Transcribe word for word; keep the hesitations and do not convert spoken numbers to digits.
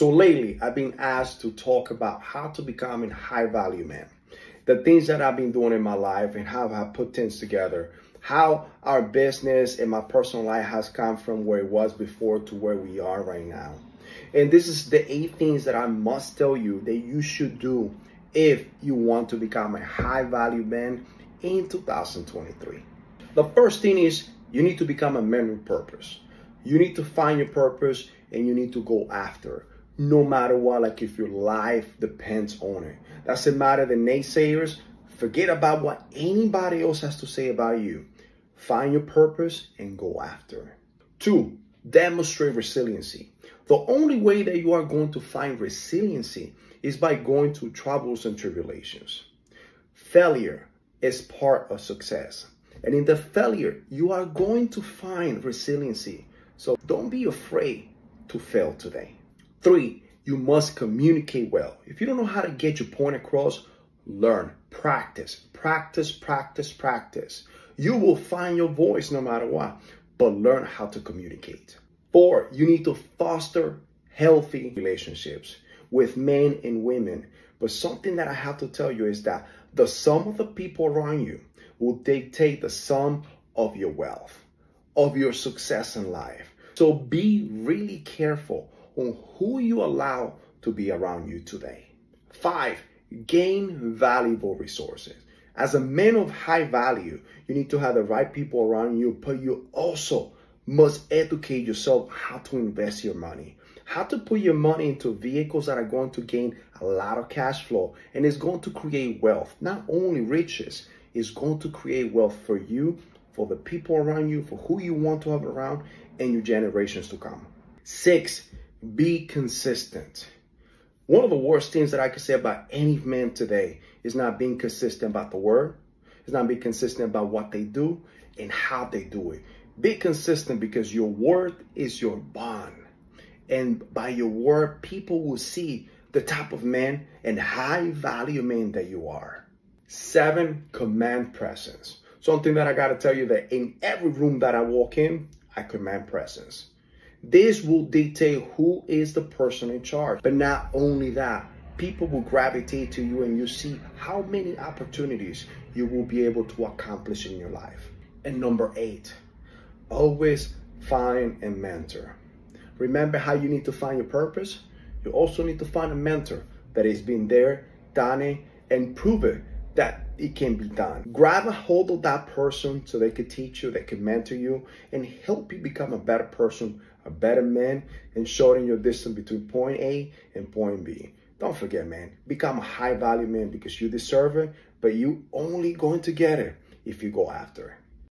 So lately, I've been asked to talk about how to become a high value man, the things that I've been doing in my life and how I put things together, how our business and my personal life has come from where it was before to where we are right now. And this is the eight things that I must tell you that you should do if you want to become a high value man in two thousand twenty-three. The first thing is you need to become a man with purpose. You need to find your purpose and you need to go after it. No matter what, like if your life depends on it. Doesn't matter the naysayers, forget about what anybody else has to say about you. Find your purpose and go after it. Two, demonstrate resiliency. The only way that you are going to find resiliency is by going through troubles and tribulations. Failure is part of success. And in the failure, you are going to find resiliency. So don't be afraid to fail today. Three, you must communicate well. If you don't know how to get your point across, learn, practice, practice, practice, practice. You will find your voice no matter what, but learn how to communicate. Four, you need to foster healthy relationships with men and women. But something that I have to tell you is that the sum of the people around you will dictate the sum of your wealth, of your success in life. So be really careful on who you allow to be around you today. Five, gain valuable resources. As a man of high value, you need to have the right people around you, but you also must educate yourself how to invest your money, how to put your money into vehicles that are going to gain a lot of cash flow, and it's going to create wealth, not only riches, it's going to create wealth for you, for the people around you, for who you want to have around, and your generations to come. Six, be consistent. One of the worst things that I could say about any man today is not being consistent about the word. It's not being consistent about what they do and how they do it. Be consistent because your word is your bond. And by your word, people will see the type of man and high value man that you are. Seven, command presence. Something that I got to tell you that in every room that I walk in, I command presence. This will dictate who is the person in charge. But not only that, people will gravitate to you and you see how many opportunities you will be able to accomplish in your life. And number eight, always find a mentor. Remember how you need to find your purpose? You also need to find a mentor that has been there, done it, and prove it that it can be done. Grab a hold of that person so they can teach you, they can mentor you, and help you become a better person, a better man, and shorten your distance between point A and point B. Don't forget, man, become a high value man because you deserve it, but you only going to get it if you go after it.